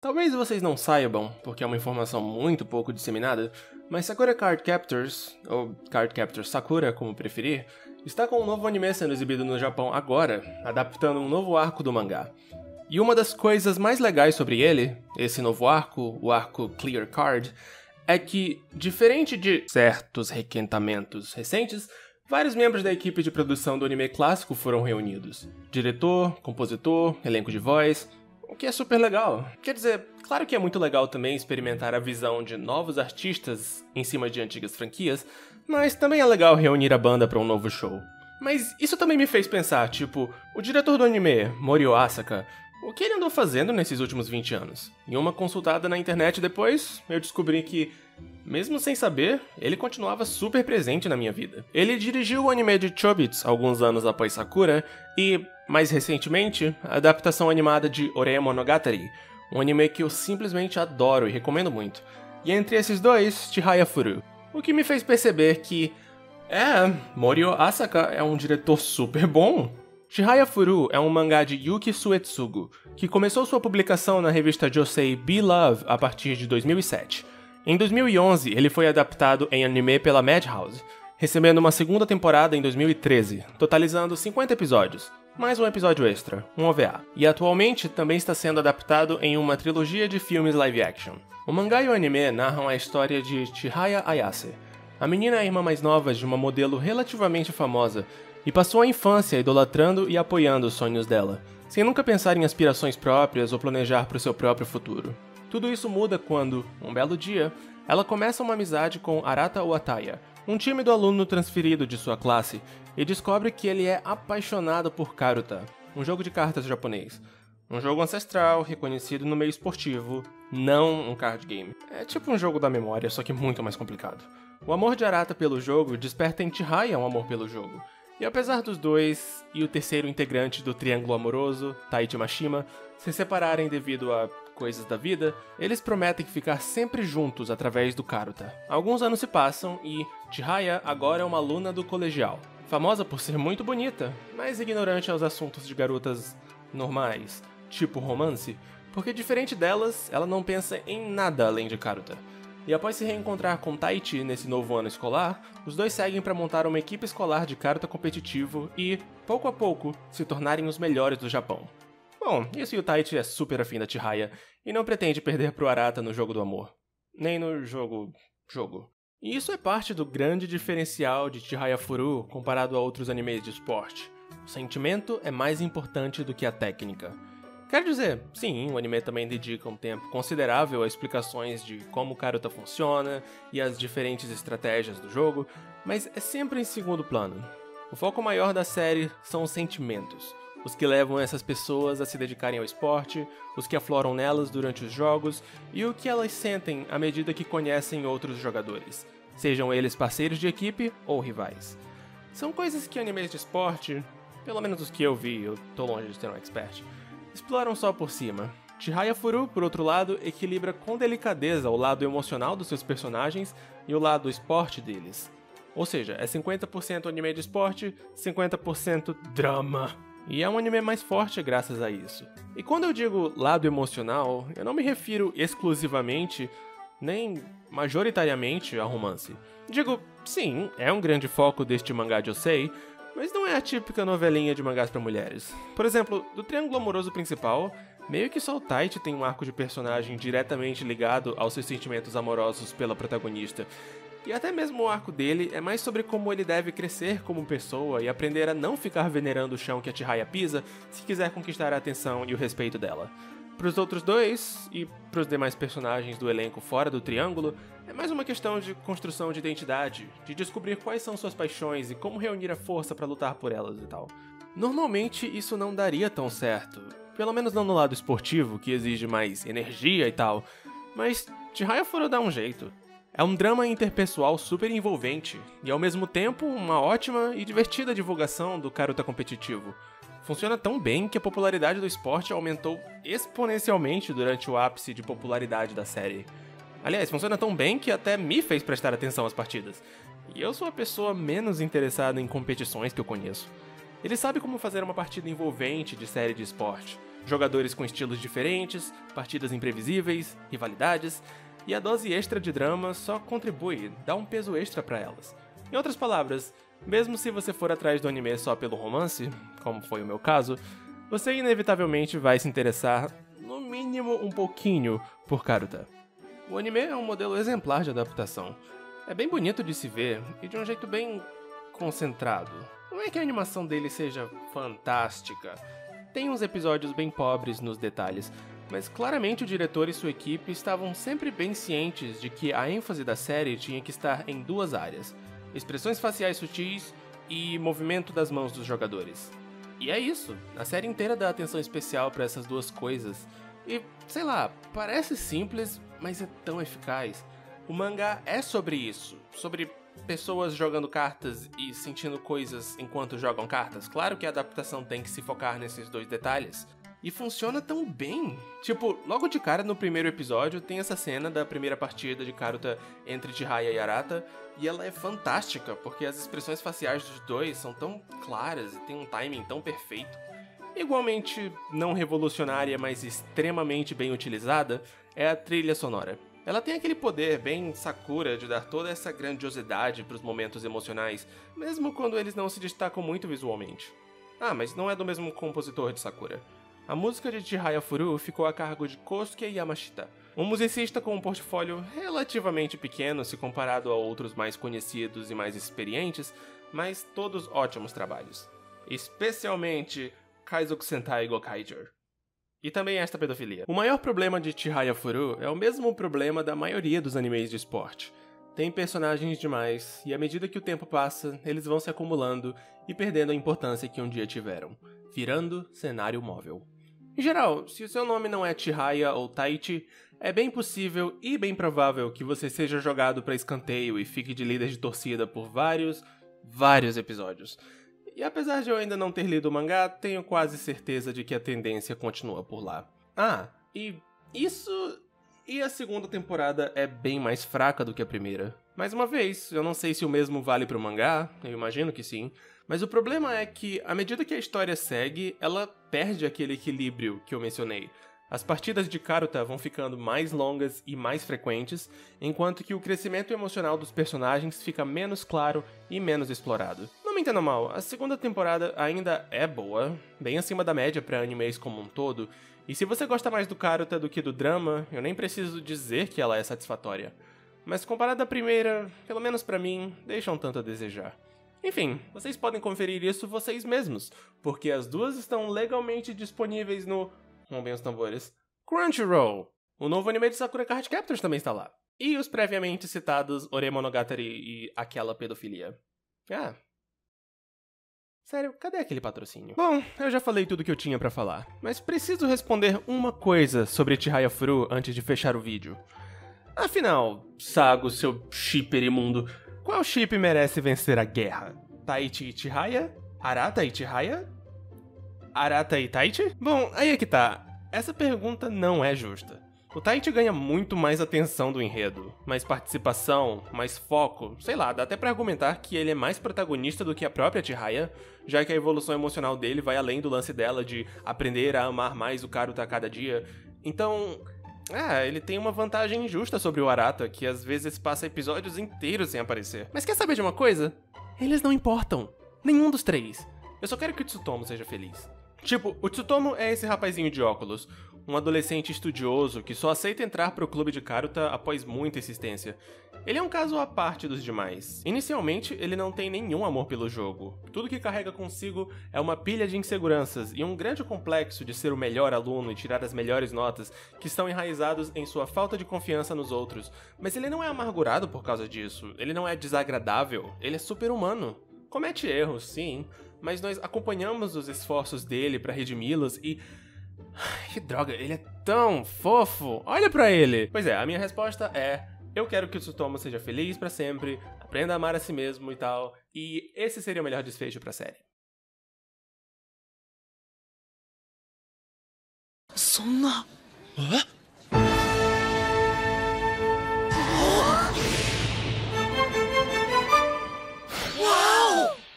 Talvez vocês não saibam, porque é uma informação muito pouco disseminada, mas Sakura Card Captors, ou Card Captor Sakura, como preferir, está com um novo anime sendo exibido no Japão agora, adaptando um novo arco do mangá. E uma das coisas mais legais sobre ele, esse novo arco, o arco Clear Card, é que, diferente de certos requentamentos recentes, vários membros da equipe de produção do anime clássico foram reunidos. Diretor, compositor, elenco de voz... O que é super legal. Quer dizer, claro que é muito legal também experimentar a visão de novos artistas em cima de antigas franquias, mas também é legal reunir a banda para um novo show. Mas isso também me fez pensar, tipo, o diretor do anime, Morio Asaka, o que ele andou fazendo nesses últimos 20 anos? Em uma consultada na internet depois, eu descobri que, mesmo sem saber, ele continuava super presente na minha vida. Ele dirigiu o anime de Chobits alguns anos após Sakura e, mais recentemente, a adaptação animada de Oremonogatari, um anime que eu simplesmente adoro e recomendo muito. E entre esses dois, Chihayafuru, o que me fez perceber que, Morio Asaka é um diretor super bom. Chihayafuru é um mangá de Yuki Suetsugu, que começou sua publicação na revista Josei Be Love a partir de 2007. Em 2011, ele foi adaptado em anime pela Madhouse, recebendo uma segunda temporada em 2013, totalizando 50 episódios, mais um episódio extra, um OVA. E atualmente também está sendo adaptado em uma trilogia de filmes live action. O mangá e o anime narram a história de Chihaya Ayase, a menina e a irmã mais novas de uma modelo relativamente famosa, e passou a infância idolatrando e apoiando os sonhos dela, sem nunca pensar em aspirações próprias ou planejar para o seu próprio futuro. Tudo isso muda quando, um belo dia, ela começa uma amizade com Arata Wataya, um tímido aluno transferido de sua classe, e descobre que ele é apaixonado por Karuta, um jogo de cartas japonês. Um jogo ancestral, reconhecido no meio esportivo, não um card game. É tipo um jogo da memória, só que muito mais complicado. O amor de Arata pelo jogo desperta em Chihaya um amor pelo jogo. E apesar dos dois e o terceiro integrante do triângulo amoroso, Taichi Mashima, se separarem devido a coisas da vida, eles prometem ficar sempre juntos através do Karuta. Alguns anos se passam e Chihaya agora é uma aluna do colegial, famosa por ser muito bonita, mas ignorante aos assuntos de garotas normais, tipo romance, porque diferente delas, ela não pensa em nada além de Karuta. E após se reencontrar com Taichi nesse novo ano escolar, os dois seguem para montar uma equipe escolar de Karuta competitivo e, pouco a pouco, se tornarem os melhores do Japão. Bom, isso e o Taichi é super afim da Chihaya, e não pretende perder pro Arata no jogo do amor. Nem no jogo. E isso é parte do grande diferencial de Chihayafuru comparado a outros animes de esporte. O sentimento é mais importante do que a técnica. Quero dizer, sim, o anime também dedica um tempo considerável a explicações de como Karuta funciona e as diferentes estratégias do jogo, mas é sempre em segundo plano. O foco maior da série são os sentimentos, os que levam essas pessoas a se dedicarem ao esporte, os que afloram nelas durante os jogos e o que elas sentem à medida que conhecem outros jogadores, sejam eles parceiros de equipe ou rivais. São coisas que animes de esporte, pelo menos os que eu vi, eu tô longe de ser um expert, exploram só por cima. Chihayafuru, por outro lado, equilibra com delicadeza o lado emocional dos seus personagens e o lado esporte deles. Ou seja, é 50% anime de esporte, 50% drama. E é um anime mais forte graças a isso. E quando eu digo lado emocional, eu não me refiro exclusivamente, nem majoritariamente, a romance. Digo, sim, é um grande foco deste mangá josei, mas não é a típica novelinha de mangás pra mulheres. Por exemplo, do triângulo amoroso principal, meio que só o Taichi tem um arco de personagem diretamente ligado aos seus sentimentos amorosos pela protagonista. E até mesmo o arco dele é mais sobre como ele deve crescer como pessoa e aprender a não ficar venerando o chão que a Chihaya pisa se quiser conquistar a atenção e o respeito dela. Para os outros dois, e para os demais personagens do elenco fora do triângulo, é mais uma questão de construção de identidade, de descobrir quais são suas paixões e como reunir a força para lutar por elas e tal. Normalmente isso não daria tão certo, pelo menos não no lado esportivo, que exige mais energia e tal, mas Chihayafuru dá um jeito. É um drama interpessoal super envolvente, e ao mesmo tempo uma ótima e divertida divulgação do Karuta competitivo. Funciona tão bem que a popularidade do esporte aumentou exponencialmente durante o ápice de popularidade da série. Aliás, funciona tão bem que até me fez prestar atenção às partidas. E eu sou a pessoa menos interessada em competições que eu conheço. Ele sabe como fazer uma partida envolvente de série de esporte. jogadores com estilos diferentes, partidas imprevisíveis, rivalidades, e a dose extra de drama só contribui, dá um peso extra pra elas. Em outras palavras, mesmo se você for atrás do anime só pelo romance, como foi o meu caso, você inevitavelmente vai se interessar, no mínimo um pouquinho, por Karuta. O anime é um modelo exemplar de adaptação. É bem bonito de se ver e de um jeito bem concentrado. Não é que a animação dele seja fantástica. Tem uns episódios bem pobres nos detalhes, mas claramente o diretor e sua equipe estavam sempre bem cientes de que a ênfase da série tinha que estar em duas áreas: expressões faciais sutis e movimento das mãos dos jogadores. E é isso, a série inteira dá atenção especial para essas duas coisas. E, sei lá, parece simples, mas é tão eficaz. O mangá é sobre isso, sobre pessoas jogando cartas e sentindo coisas enquanto jogam cartas. Claro que a adaptação tem que se focar nesses dois detalhes. E funciona tão bem. Tipo, logo de cara no primeiro episódio tem essa cena da primeira partida de Karuta entre Chihaya e Arata, e ela é fantástica, porque as expressões faciais dos dois são tão claras e tem um timing tão perfeito. Igualmente não revolucionária, mas extremamente bem utilizada, é a trilha sonora. Ela tem aquele poder bem Sakura de dar toda essa grandiosidade para os momentos emocionais, mesmo quando eles não se destacam muito visualmente. Ah, mas não é do mesmo compositor de Sakura. A música de Chihayafuru ficou a cargo de Kosuke Yamashita, um musicista com um portfólio relativamente pequeno se comparado a outros mais conhecidos e mais experientes, mas todos ótimos trabalhos. Especialmente Kaizoku Sentai Gokaiger. E também esta pedofilia. O maior problema de Chihayafuru é o mesmo problema da maioria dos animes de esporte. Tem personagens demais, e à medida que o tempo passa, eles vão se acumulando e perdendo a importância que um dia tiveram, virando cenário móvel. Em geral, se o seu nome não é Chihaya ou Taichi, é bem possível e bem provável que você seja jogado para escanteio e fique de líder de torcida por vários episódios. E apesar de eu ainda não ter lido o mangá, tenho quase certeza de que a tendência continua por lá. Ah, e a segunda temporada é bem mais fraca do que a primeira. Mais uma vez, eu não sei se o mesmo vale para o mangá, eu imagino que sim, mas o problema é que, à medida que a história segue, ela perde aquele equilíbrio que eu mencionei. As partidas de Karuta vão ficando mais longas e mais frequentes, enquanto que o crescimento emocional dos personagens fica menos claro e menos explorado. Não me entenda mal, a segunda temporada ainda é boa, bem acima da média para animes como um todo, e se você gosta mais do Karuta do que do drama, eu nem preciso dizer que ela é satisfatória. Mas comparada à primeira, pelo menos pra mim, deixa um tanto a desejar. Enfim, vocês podem conferir isso vocês mesmos, porque as duas estão legalmente disponíveis no, rompem os tambores, Crunchyroll. O novo anime de Sakura Card Captors também está lá. E os previamente citados Oremonogatari e aquela pedofilia. Ah. Sério, cadê aquele patrocínio? Bom, eu já falei tudo que eu tinha pra falar, mas preciso responder uma coisa sobre Chihayafuru antes de fechar o vídeo. Afinal, Sago, seu shipper imundo, qual ship merece vencer a guerra? Taichi e Chihaya? Arata e Chihaya? Arata e Taichi? Bom, aí é que tá. Essa pergunta não é justa. O Taichi ganha muito mais atenção do enredo, mais participação, mais foco, sei lá, dá até pra argumentar que ele é mais protagonista do que a própria Chihaya, já que a evolução emocional dele vai além do lance dela de aprender a amar mais o Karuta a cada dia. Então, ele tem uma vantagem injusta sobre o Arata, que às vezes passa episódios inteiros sem aparecer. Mas quer saber de uma coisa? Eles não importam. Nenhum dos três. Eu só quero que o Tsutomu seja feliz. Tipo, o Tsutomu é esse rapazinho de óculos, um adolescente estudioso que só aceita entrar pro clube de Karuta após muita insistência. Ele é um caso à parte dos demais. Inicialmente, ele não tem nenhum amor pelo jogo. Tudo que carrega consigo é uma pilha de inseguranças e um grande complexo de ser o melhor aluno e tirar as melhores notas que estão enraizados em sua falta de confiança nos outros. Mas ele não é amargurado por causa disso, ele não é desagradável, ele é super-humano. Comete erros, sim, mas nós acompanhamos os esforços dele pra redimi-los e... ai, que droga, ele é tão fofo! Olha pra ele! Pois é, a minha resposta é... eu quero que o Tsutomu seja feliz pra sempre, aprenda a amar a si mesmo e tal, e esse seria o melhor desfecho pra série.